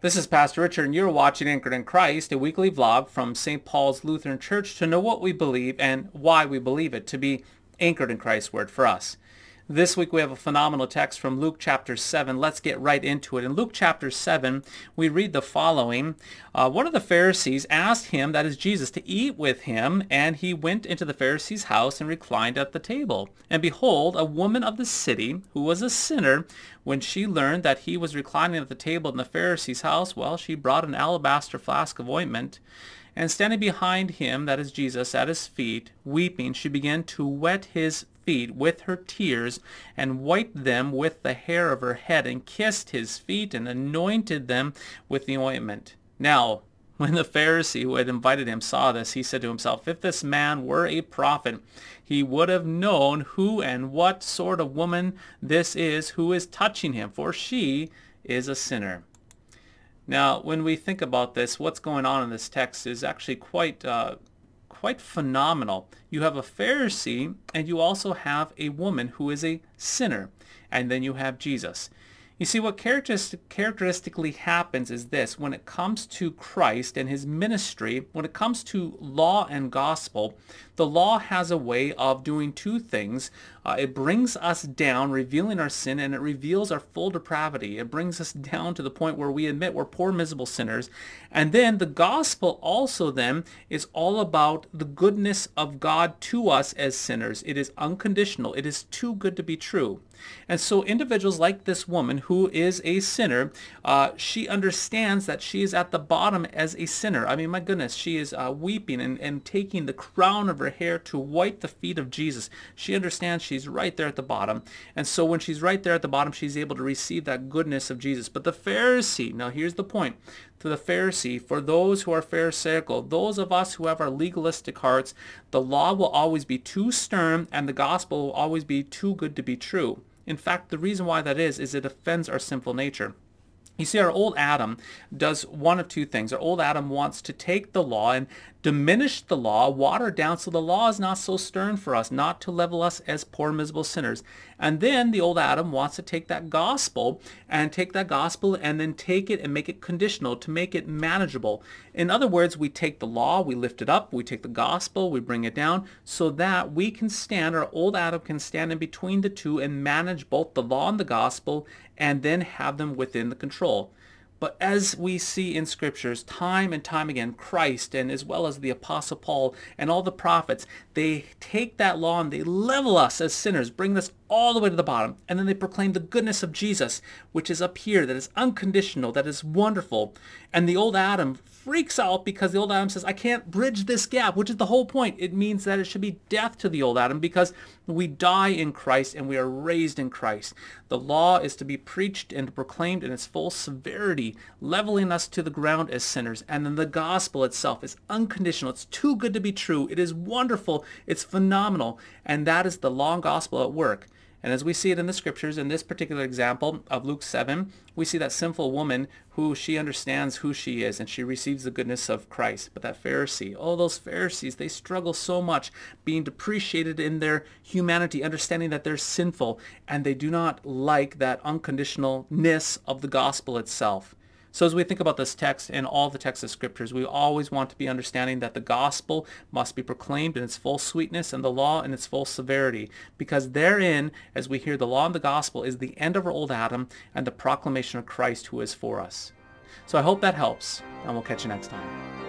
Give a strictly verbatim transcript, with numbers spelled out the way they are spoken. This is Pastor Richard, and you're watching Anchored in Christ, a weekly vlog from Saint Paul's Lutheran Church to know what we believe and why we believe it, to be anchored in Christ's word for us. This week we have a phenomenal text from Luke chapter seven. Let's get right into it. In Luke chapter seven, we read the following. Uh, one of the Pharisees asked him, that is Jesus, to eat with him, and he went into the Pharisee's house and reclined at the table. And behold, a woman of the city, who was a sinner, when she learned that he was reclining at the table in the Pharisee's house, well, she brought an alabaster flask of ointment, and standing behind him, that is Jesus, at his feet, weeping, she began to wet his feet with her tears, and wiped them with the hair of her head, and kissed his feet, and anointed them with the ointment. Now, when the Pharisee who had invited him saw this, he said to himself, if this man were a prophet, he would have known who and what sort of woman this is who is touching him, for she is a sinner. Now, when we think about this, what's going on in this text is actually quite uh, quite phenomenal. You have a Pharisee, and you also have a woman who is a sinner, and then you have Jesus. You see, what characteristic, characteristically happens is this. When it comes to Christ and his ministry, when it comes to law and gospel, the law has a way of doing two things. Uh, it brings us down, revealing our sin, and it reveals our full depravity. It brings us down to the point where we admit we're poor, miserable sinners. And then the gospel also then is all about the goodness of God to us as sinners. It is unconditional. It is too good to be true. And so individuals like this woman who is a sinner, uh, she understands that she is at the bottom as a sinner. I mean, my goodness, she is uh, weeping and, and taking the crown of her hair to wipe the feet of Jesus. She understands she's right there at the bottom. And so when she's right there at the bottom, she's able to receive that goodness of Jesus. But the Pharisee, now here's the point, to the Pharisee, for those who are pharisaical, those of us who have our legalistic hearts, the law will always be too stern and the gospel will always be too good to be true. In fact, the reason why that is, is it offends our sinful nature. You see, our old Adam does one of two things. Our old Adam wants to take the law and diminish the law, water down, so the law is not so stern for us, not to level us as poor, miserable sinners. And then the old Adam wants to take that gospel and take that gospel and then take it and make it conditional, to make it manageable. In other words, we take the law, we lift it up, we take the gospel, we bring it down, so that we can stand, our old Adam can stand in between the two and manage both the law and the gospel, and then have them within the control. But as we see in scriptures, time and time again, Christ, and as well as the Apostle Paul and all the prophets, they take that law and they level us as sinners, bring us all the way to the bottom, and then they proclaim the goodness of Jesus, which is up here, that is unconditional, that is wonderful. And the old Adam freaks out because the old Adam says, I can't bridge this gap, which is the whole point. It means that it should be death to the old Adam, because we die in Christ and we are raised in Christ. The law is to be preached and proclaimed in its full severity, leveling us to the ground as sinners. And then the gospel itself is unconditional. It's too good to be true. It is wonderful. It's phenomenal. And that is the long gospel at work. And as we see it in the scriptures, in this particular example of Luke seven, we see that sinful woman who she understands who she is and she receives the goodness of Christ. But that Pharisee, all those Pharisees, they struggle so much being depreciated in their humanity, understanding that they're sinful, and they do not like that unconditionalness of the gospel itself. So as we think about this text and all the texts of scriptures, we always want to be understanding that the gospel must be proclaimed in its full sweetness and the law in its full severity, because therein, as we hear the law and the gospel, is the end of our old Adam and the proclamation of Christ who is for us. So I hope that helps, and we'll catch you next time.